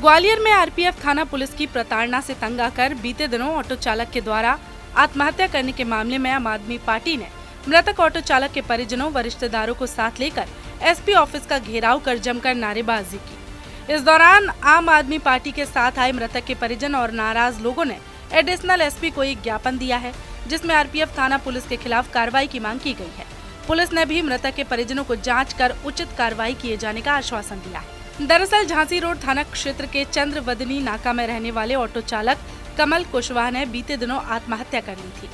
ग्वालियर में आरपीएफ थाना पुलिस की प्रताड़ना से तंग आकर बीते दिनों ऑटो चालक के द्वारा आत्महत्या करने के मामले में आम आदमी पार्टी ने मृतक ऑटो चालक के परिजनों व रिश्तेदारों को साथ लेकर एसपी ऑफिस का घेराव कर जमकर नारेबाजी की। इस दौरान आम आदमी पार्टी के साथ आए मृतक के परिजन और नाराज लोगों ने एडिशनल एसपी को एक ज्ञापन दिया है, जिसमें आरपीएफ थाना पुलिस के खिलाफ कार्रवाई की मांग की गई है। पुलिस ने भी मृतक के परिजनों को जांच कर उचित कार्रवाई किए जाने का आश्वासन दिया है। दरअसल झांसी रोड थाना क्षेत्र के चंद्र बदनी नाका में रहने वाले ऑटो चालक कमल कुशवाहा ने बीते दिनों आत्महत्या कर ली थी।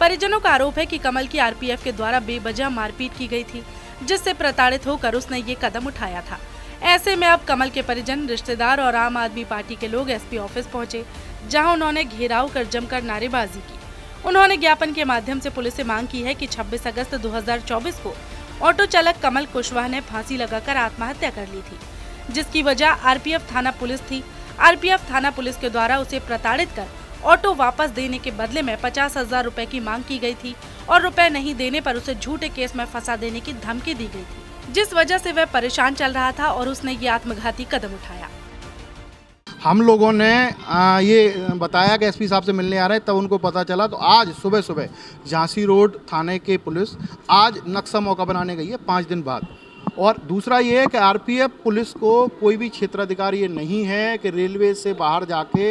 परिजनों का आरोप है कि कमल की आरपीएफ के द्वारा बेवजह मारपीट की गई थी, जिससे प्रताड़ित होकर उसने ये कदम उठाया था। ऐसे में अब कमल के परिजन, रिश्तेदार और आम आदमी पार्टी के लोग एसपी ऑफिस पहुंचे, जहां उन्होंने घेराव कर जमकर नारेबाजी की। उन्होंने ज्ञापन के माध्यम से पुलिस से मांग की है कि 26 अगस्त 2024 को ऑटो चालक कमल कुशवाहा ने फांसी लगाकर आत्महत्या कर ली थी, जिसकी वजह आरपीएफ थाना पुलिस थी। आरपीएफ थाना पुलिस के द्वारा उसे प्रताड़ित कर ऑटो वापस देने के बदले में 50,000 रुपए की मांग की गई थी और रुपए नहीं देने पर उसे झूठे केस में फंसा देने की धमकी दी गई थी, जिस वजह से वह परेशान चल रहा था और उसने ये आत्मघाती कदम उठाया। हम लोगों ने ये बताया कि एसपी साहब से मिलने आ रहे, तब उनको पता चला। तो आज सुबह सुबह झांसी रोड थाने के पुलिस आज नक्शा मौका बनाने गई है 5 दिन बाद। और दूसरा ये है कि आरपीएफ पुलिस को कोई भी क्षेत्राधिकार ये नहीं है कि रेलवे से बाहर जाके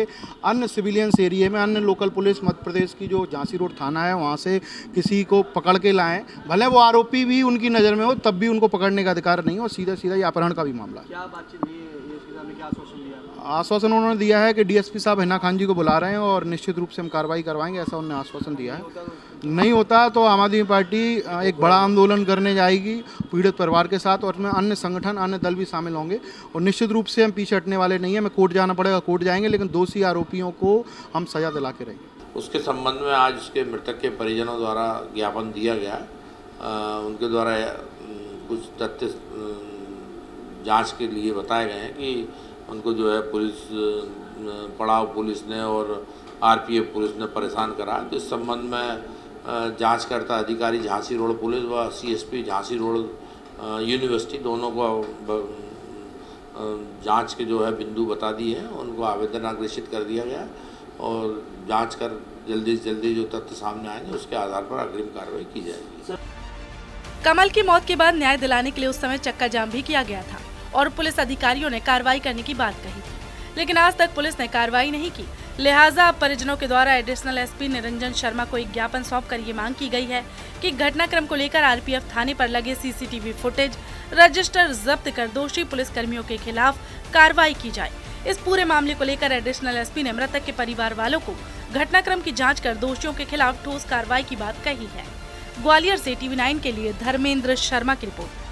अन्य सिविलियंस एरिया में अन्य लोकल पुलिस मध्य प्रदेश की जो झांसी रोड थाना है वहाँ से किसी को पकड़ के लाएं, भले वो आरोपी भी उनकी नज़र में हो, तब भी उनको पकड़ने का अधिकार नहीं हो। सीधा सीधा ये अपहरण का भी मामला है। आश्वासन उन्होंने दिया है कि डीएसपी साहब हैना खान जी को बुला रहे हैं और निश्चित रूप से हम कार्रवाई करवाएंगे, ऐसा उन्होंने आश्वासन दिया है। नहीं होता तो आम आदमी पार्टी एक बड़ा आंदोलन करने जाएगी पीड़ित परिवार के साथ, और उसमें अन्य संगठन अन्य दल भी शामिल होंगे। और निश्चित रूप से हम पीछे हटने वाले नहीं हैं। हमें कोर्ट जाना पड़ेगा, कोर्ट जाएंगे, लेकिन दोषी आरोपियों को हम सजा दिला के रहेंगे। उसके संबंध में आज उसके मृतक के परिजनों द्वारा ज्ञापन दिया गया। उनके द्वारा कुछ तथ्य जाँच के लिए बताए गए हैं कि उनको जो है पुलिस पड़ाव पुलिस ने और आरपीएफ पुलिस ने परेशान करा। तो इस संबंध में जांचकर्ता अधिकारी झांसी रोड पुलिस व सीएसपी झांसी रोड यूनिवर्सिटी दोनों को जांच के जो है बिंदु बता दिए हैं। उनको आवेदन अग्रेषित कर दिया गया और जांच कर जल्दी से जल्दी जो तथ्य सामने आएंगे उसके आधार पर अग्रिम कार्रवाई की जाएगी। कमल की मौत के बाद न्याय दिलाने के लिए उस समय चक्का जाम भी किया गया था और पुलिस अधिकारियों ने कार्रवाई करने की बात कही थी, लेकिन आज तक पुलिस ने कार्रवाई नहीं की। लिहाजा अब परिजनों के द्वारा एडिशनल एसपी निरंजन शर्मा को एक ज्ञापन सौंप कर ये मांग की गई है कि घटनाक्रम को लेकर आरपीएफ थाने पर लगे सीसीटीवी फुटेज रजिस्टर जब्त कर दोषी पुलिसकर्मियों के खिलाफ कार्रवाई की जाए। इस पूरे मामले को लेकर एडिशनल एसपी ने मृतक के परिवार वालों को घटनाक्रम की जाँच कर दोषियों के खिलाफ ठोस कार्रवाई की बात कही है। ग्वालियर से TV9 के लिए धर्मेंद्र शर्मा की रिपोर्ट।